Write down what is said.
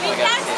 definitely got to see.